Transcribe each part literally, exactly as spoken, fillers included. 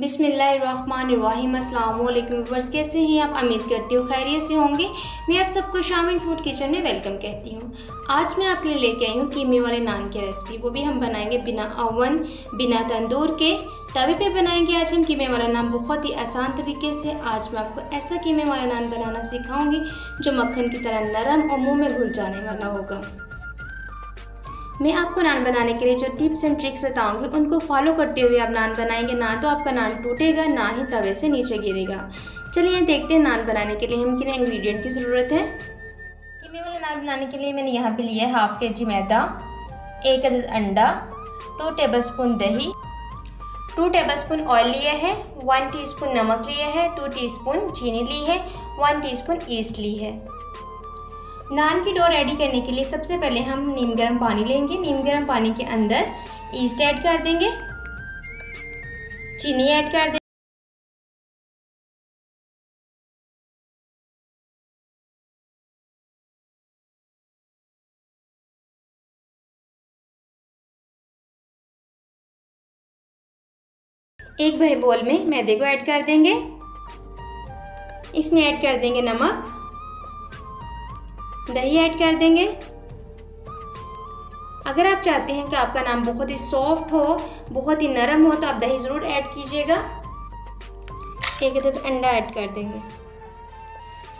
बिस्मिल्लाहिर्रहमानिर्रहीम अस्सलाम वालेकुम व्यूअर्स, कैसे हैं आप? उम्मीद करती हूँ खैरियत से होंगे। मैं आप सबको शामिम फूड किचन में वेलकम कहती हूँ। आज मैं आपके लिए लेके आई हूँ कीमे वाले नान की रेसिपी, वो भी हम बनाएंगे बिना अवन बिना तंदूर के तवे पे बनाएंगे। आज हम कीमे वाला नान बहुत ही आसान तरीके से, आज मैं आपको ऐसा कीमे वाला नान बनाना सिखाऊँगी जो मक्खन की तरह नरम और मुँह में घुल जाने वाला होगा। मैं आपको नान बनाने के लिए जो टिप्स एंड ट्रिक्स बताऊंगी उनको फॉलो करते हुए आप नान बनाएंगे, ना तो आपका नान टूटेगा ना ही तवे से नीचे गिरेगा। चलिए देखते हैं नान बनाने के लिए हम किन इंग्रेडिएंट की ज़रूरत है। कीमे वाला नान बनाने के लिए मैंने यहाँ पे लिया है हाफ के जी मैदा, एक अदद अंडा, टू टेबलस्पून दही, टू टेबलस्पून ऑयल लिया है, वन टीस्पून नमक लिया है, टू टीस्पून चीनी ली है, वन टीस्पून ईस्ट ली है। नान की डो रेडी करने के लिए सबसे पहले हम नीम गर्म पानी लेंगे। नीम गर्म पानी के अंदर ईस्ट ऐड कर देंगे, चीनी ऐड कर देंगे, एक बड़े बोल में मैदे को ऐड कर देंगे, इसमें ऐड कर देंगे नमक, दही ऐड कर देंगे। अगर आप चाहते हैं कि आपका नान बहुत ही सॉफ्ट हो, बहुत ही नरम हो, तो आप दही ज़रूर ऐड कीजिएगा। एक अदद अंडा ऐड कर देंगे।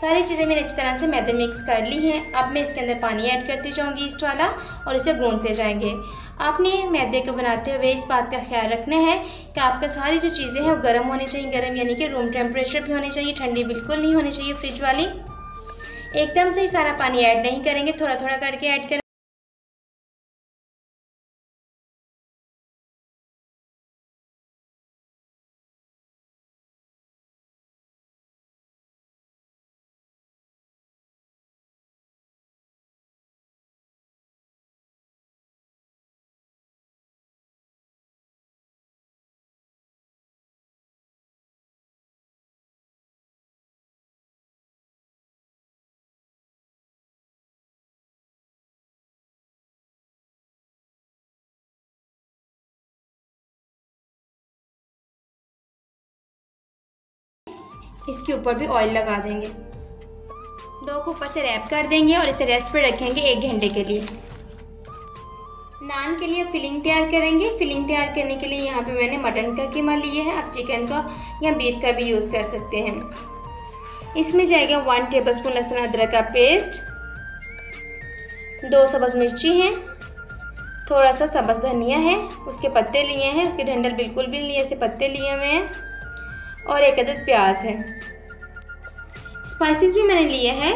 सारी चीज़ें मैंने अच्छी तरह से मैदे मिक्स कर ली हैं। अब मैं इसके अंदर पानी ऐड करती जाऊँगी, ईस्ट वाला, और इसे गूंथते जाएंगे। आपने मैदे को बनाते हुए इस बात का ख्याल रखना है कि आपका सारी जो चीज़ें हैं वो गर्म होनी चाहिए। गर्म यानी कि रूम टेम्परेचर भी होनी चाहिए, ठंडी बिल्कुल नहीं होनी चाहिए फ्रिज वाली। एकदम से ही सारा पानी ऐड नहीं करेंगे, थोड़ा थोड़ा करके ऐड करें। इसके ऊपर भी ऑयल लगा देंगे, डो को ऊपर से रैप कर देंगे और इसे रेस्ट पे रखेंगे एक घंटे के लिए। नान के लिए फिलिंग तैयार करेंगे। फिलिंग तैयार करने के लिए यहाँ पे मैंने मटन का कीमा लिया है, आप चिकन का या बीफ का भी यूज़ कर सकते हैं। इसमें जाएगा वन टेबलस्पून लहसुन अदरक का पेस्ट, दो सबज मिर्ची हैं, थोड़ा सा सबज धनिया है, उसके पत्ते लिए हैं, उसके डंडल बिल्कुल भी लिए, ऐसे पत्ते लिए हुए हैं, और एक अदद प्याज है। स्पाइसेस भी मैंने लिए हैं,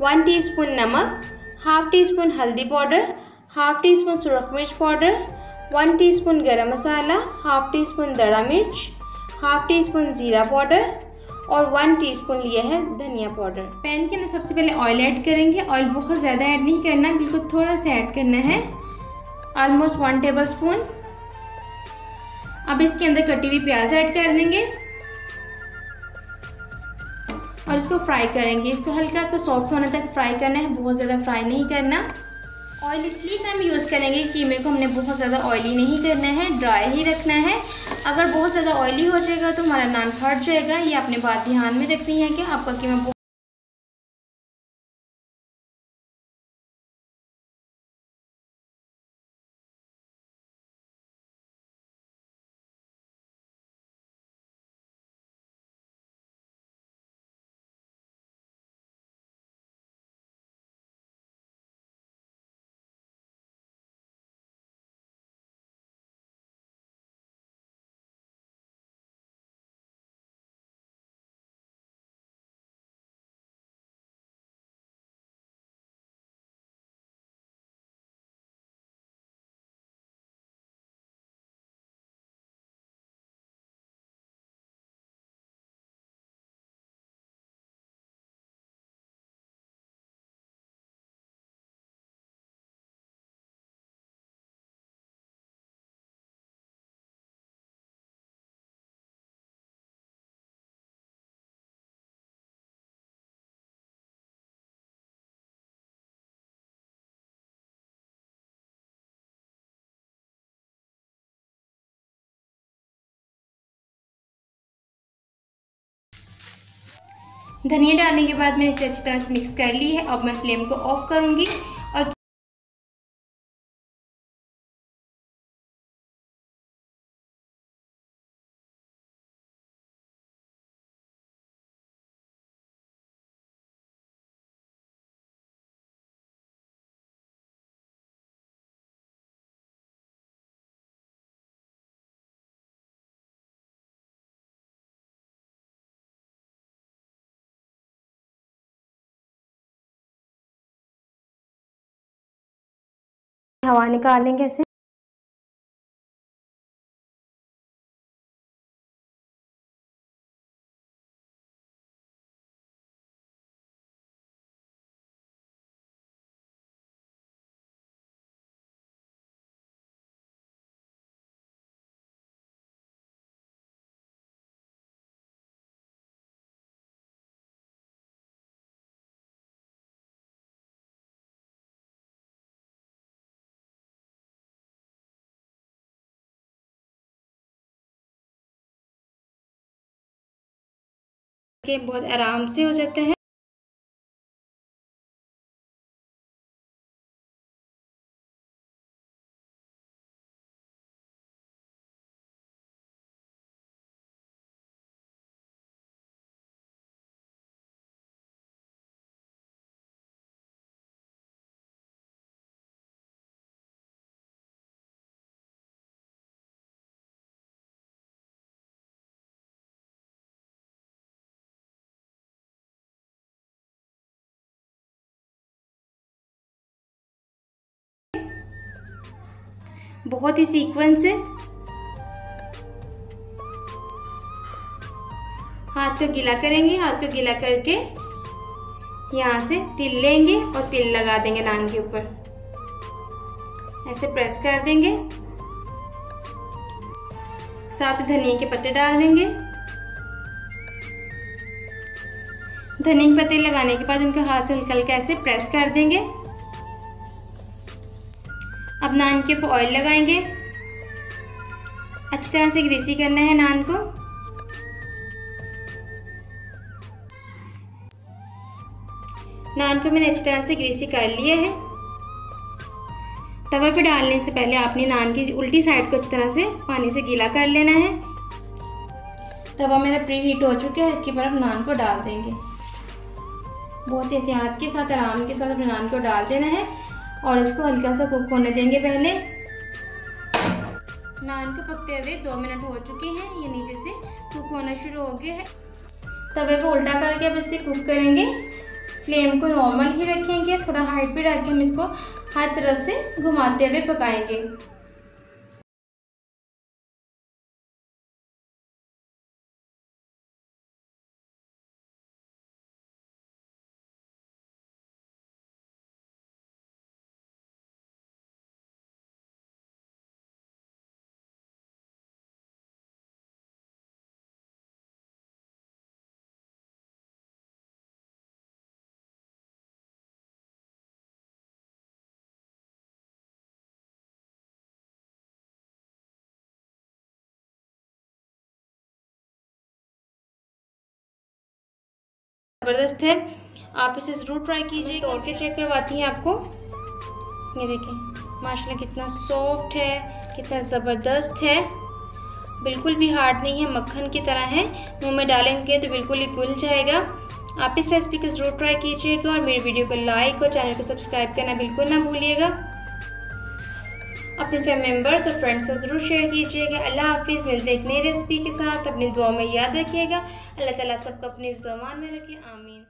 वन टीस्पून नमक, हाफ़ टी स्पून हल्दी पाउडर, हाफ़ टी स्पून सुरख मिर्च powder, one teaspoon garam masala, half teaspoon दड़ा मिर्च, हाफ़ टी स्पून ज़ीरा पाउडर और वन टीस्पून लिया है धनिया पाउडर। पैन के अंदर सबसे पहले ऑयल ऐड करेंगे। ऑयल बहुत ज़्यादा ऐड नहीं करना, बिल्कुल थोड़ा सा ऐड करना है, ऑलमोस्ट वन टेबल स्पून। अब इसके अंदर कटी हुई प्याज ऐड कर देंगे और इसको फ्राई करेंगे। इसको हल्का सा सॉफ्ट होने तक फ्राई करना है, बहुत ज़्यादा फ्राई नहीं करना। ऑयल इसलिए कम यूज़ करेंगे, कीमे को हमने बहुत ज़्यादा ऑयली नहीं करना है, ड्राई ही रखना है। अगर बहुत ज़्यादा ऑयली हो जाएगा तो हमारा नान फट जाएगा। ये आपने बात ध्यान में रखनी है कि आपका कीमा धनिया डालने के बाद मैंने इसे अच्छी तरह से मिक्स कर ली है। अब मैं फ्लेम को ऑफ करूँगी और हवा निकालेंगे ऐसे। के बहुत आराम से हो जाते हैं। बहुत ही सीक्वेंस है, हाथ को गीला करेंगे, हाथ को गीला करके यहाँ से तिल लेंगे और तिल लगा देंगे नान के ऊपर, ऐसे प्रेस कर देंगे। साथ धनिया के पत्ते डाल देंगे। धनिया के पत्ते लगाने के बाद उनके हाथ से हल्का हल्का ऐसे प्रेस कर देंगे। अब नान के ऊपर ऑयल लगाएंगे, अच्छी तरह से ग्रीसी करना है नान को। नान को मैंने अच्छी तरह से ग्रीसी कर लिया है। तवे पे डालने से पहले आपने नान की उल्टी साइड को अच्छी तरह से पानी से गीला कर लेना है। तवा मेरा प्री हीट हो चुका है, इसके ऊपर अब नान को डाल देंगे। बहुत एहतियात के साथ आराम के साथ अपने नान को डाल देना है और इसको हल्का सा कुक होने देंगे। पहले नान को पकते हुए दो मिनट हो चुके हैं, ये नीचे से कुक होना शुरू हो गया है। तवे को उल्टा करके अब इसे कुक करेंगे। फ्लेम को नॉर्मल ही रखेंगे, थोड़ा हाइट पे रख के हम इसको हर तरफ से घुमाते हुए पकाएंगे। ज़बरदस्त है, आप इसे ज़रूर ट्राई कीजिए। तोड़ के चेक करवाती हैं आपको। ये देखें माशाल्लाह कितना सॉफ्ट है, कितना ज़बरदस्त है, बिल्कुल भी हार्ड नहीं है, मक्खन की तरह है। मुंह में डालेंगे तो बिल्कुल ही घुल जाएगा। आप इस रेसिपी को ज़रूर ट्राई कीजिएगा और मेरी वीडियो को लाइक और चैनल को सब्सक्राइब करना बिल्कुल ना भूलिएगा। अपने फैमिली मेम्बर्स और फ्रेंड्स से ज़रूर शेयर कीजिएगा। अल्लाह हाफिज़, मिलते एक नई रेसिपी के साथ। अपनी दुआ में याद रखिएगा। अल्लाह ताला सबको अपने ज़ुबान में रखे। आमीन।